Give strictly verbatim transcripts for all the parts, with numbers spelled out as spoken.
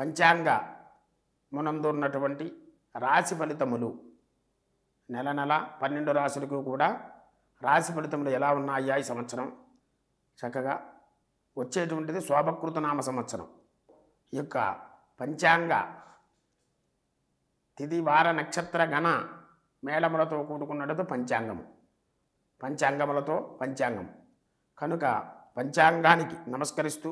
పంచాంగ మునందు ఉన్నటువంటి రాశి ఫలితములు నెల నెల పన్నెండు రాశులకు కూడా రాశి ఫలితములు ఎలా ఉన్నాయా ఈ సంవత్సరం చక్కగా వచ్చేటువంటిది శోభకృతనామ సంవత్సరం. ఈ యొక్క పంచాంగ తిది వార నక్షత్ర గణ మేళములతో కూడుకున్నది పంచాంగము. పంచాంగములతో పంచాంగం కనుక పంచాంగానికి నమస్కరిస్తూ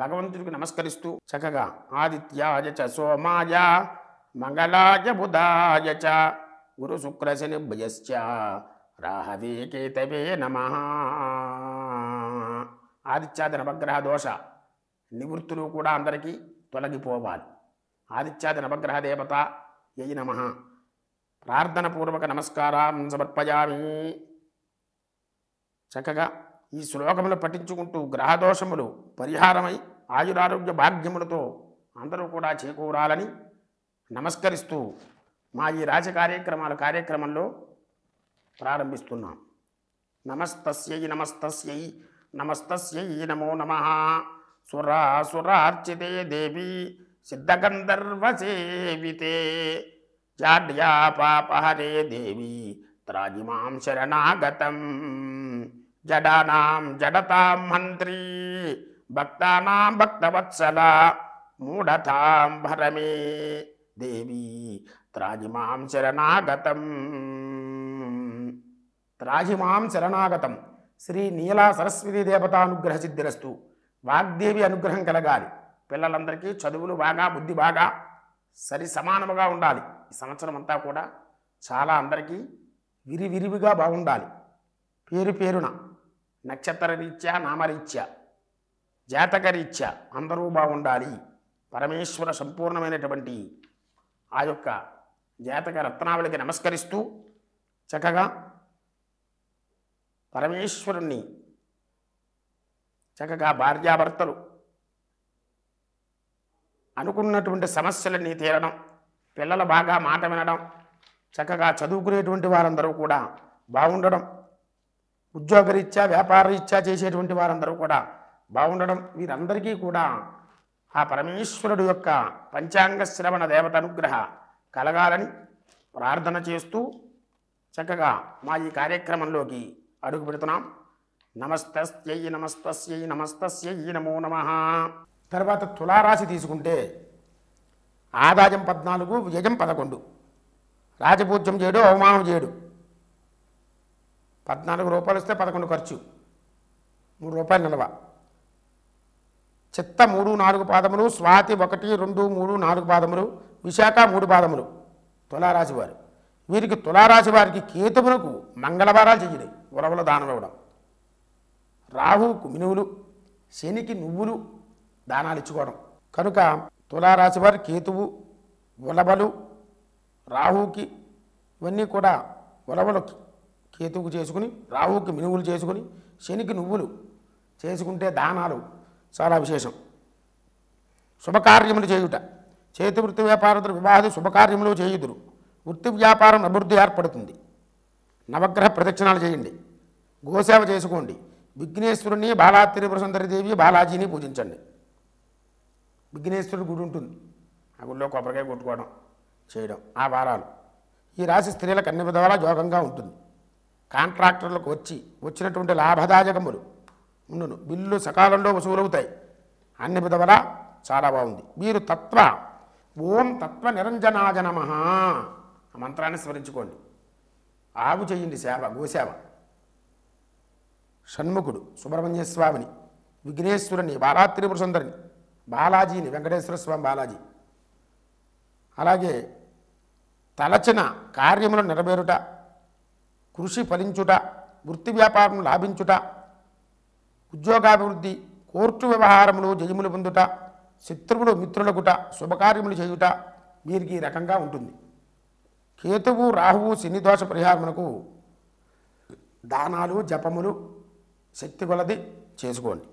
భగవంతుడికి నమస్కరిస్తూ చక్కగా ఆదిత్యాయ చ సోమాయ మంగళాయ బుధాయ చ గురు శుక్ర శనిభ్యశ్చ రాహవే కేతవే నమః ఆదిత్యాది నవగ్రహ దోష నివృత్తులు కూడా అందరికీ తొలగిపోవాలి. ఆదిత్యాది నవగ్రహ దేవత యై నమః ప్రార్థన పూర్వక నమస్కారం సమర్పయామి. చక్కగా ఈ శ్లోకములు పఠించుకుంటూ గ్రహదోషములు పరిహారమై ఆయురారోగ్య భాగ్యములతో అందరూ కూడా చేకూరాలని నమస్కరిస్తూ మా ఈ రాశి కార్యక్రమాల కార్యక్రమంలో ప్రారంభిస్తున్నాం. నమస్తస్యై నమస్తస్యై నమస్తస్యై నమో నమః సురాసురార్చితే దేవి సిద్ధగంధర్వసేవితే జాడ్యా పాపహరే దేవి త్రాజిమాం శరణాగతం జడానాం జడతాం హంత్రీ భక్తానాం భక్తవత్సల మూఢతాం భరమే దేవి త్రాజిమాం శరణాగతం. త్రాజిమాం శరణాగతం శ్రీ నీలా సరస్వతీ దేవతానుగ్రహ సిద్ధిరస్తు. వాగ్దేవి అనుగ్రహం కలగాలి. పిల్లలందరికీ చదువులు బాగా బుద్ధి బాగా సరి సమానముగా ఉండాలి. ఈ సంవత్సరం అంతా కూడా చాలా అందరికీ విరివిరివిగా బాగుండాలి. పేరు పేరున నక్షత్ర రీత్యా నామరీత్యా జాతక రీత్యా అందరూ బాగుండాలి. పరమేశ్వర సంపూర్ణమైనటువంటి ఆ యొక్క జాతక రత్నావళికి నమస్కరిస్తూ చక్కగా పరమేశ్వరుణ్ణి చక్కగా భార్యాభర్తలు అనుకున్నటువంటి సమస్యలన్నీ తీరడం, పిల్లలు బాగా మాట వినడం, చక్కగా చదువుకునేటువంటి వారందరూ కూడా బాగుండడం, ఉద్యోగరీత్యా వ్యాపారరీత్యా చేసేటువంటి వారందరూ కూడా బాగుండడం, వీరందరికీ కూడా ఆ పరమేశ్వరుడు యొక్క పంచాంగ శ్రవణ దేవత అనుగ్రహ కలగాలని ప్రార్థన చేస్తూ చక్కగా మా ఈ కార్యక్రమంలోకి అడుగు పెడుతున్నాం. నమస్తస్యై నమస్తస్యై నమస్తస్యై నమో నమః. తర్వాత తులారాశి తీసుకుంటే ఆదాయం పద్నాలుగు వ్యయం పదకొండు రాజపూజ్యం చేయడు అవమానం చేయడు. పద్నాలుగు రూపాయలు వస్తే పదకొండు ఖర్చు, మూడు రూపాయలు నిలవ. చిత్త మూడు నాలుగు పాదములు, స్వాతి ఒకటి రెండు మూడు నాలుగు పాదములు, విశాఖ మూడు పాదములు తులారాశి వారు. వీరికి తులారాశి వారికి కేతువులకు మంగళవారాలు చేయడం, ఉరవల దానం ఇవ్వడం, రాహువుకు మినువులు శనికి నువ్వులు దానాలు ఇచ్చుకోవడం. కనుక తులారాశి వారు కేతువు ఉలవలు రాహువుకి ఇవన్నీ కూడా ఉలవలు కేతువుకు చేసుకుని రాహువుకి మినువులు చేసుకుని శనికి నువ్వులు చేసుకుంటే దానాలు చాలా విశేషం. శుభకార్యములు చేయుట చేతి వృత్తి వ్యాపారతులు వివాహ శుభకార్యములు చేయుదురు. వృత్తి వ్యాపారం అభివృద్ధి ఏర్పడుతుంది. నవగ్రహ ప్రదక్షిణాలు చేయండి, గోసేవ చేసుకోండి, విఘ్నేశ్వరుని బాలా త్రిపురసుందరిదేవి బాలాజీని పూజించండి. విఘ్నేశ్వరుడు గుడి ఉంటుంది, ఆ గుడిలో కొబ్బరికాయ కొట్టుకోవడం చేయడం ఆ వారాలు. ఈ రాశి స్త్రీలకు అన్ని విధాలా యోగంగా ఉంటుంది. కాంట్రాక్టర్లకు వచ్చి వచ్చినటువంటి లాభదాయకములు ఉండును, బిల్లు సకాలంలో వసూలవుతాయి, అన్ని విధాలా చాలా బాగుంది. మీరు తత్వ ఓం తత్వ నిరంజనాయ నమః ఆ మంత్రాన్ని స్మరించుకోండి. ఆవు చేయండి సేవ, గోసేవ, షణ్ముఖుడు సుబ్రహ్మణ్య స్వామిని, విఘ్నేశ్వరుని, బాలాత్రిపుర సుందరిని, బాలాజీని, వెంకటేశ్వర స్వామి బాలాజీ. అలాగే తలచిన కార్యములను నెరవేరుట, కృషి ఫలించుట, వృత్తి వ్యాపారం లాభించుట, ఉద్యోగాభివృద్ధి, కోర్టు వ్యవహారములు జయములు పొందుట, శత్రువులు మిత్రులకుట, శుభకార్యములు చేయుట వీరికి ఈ రకంగా ఉంటుంది. కేతువు రాహువు శని దోష పరిహారములకు దానాలు జపములు శక్తి కొలది చేసుకోండి.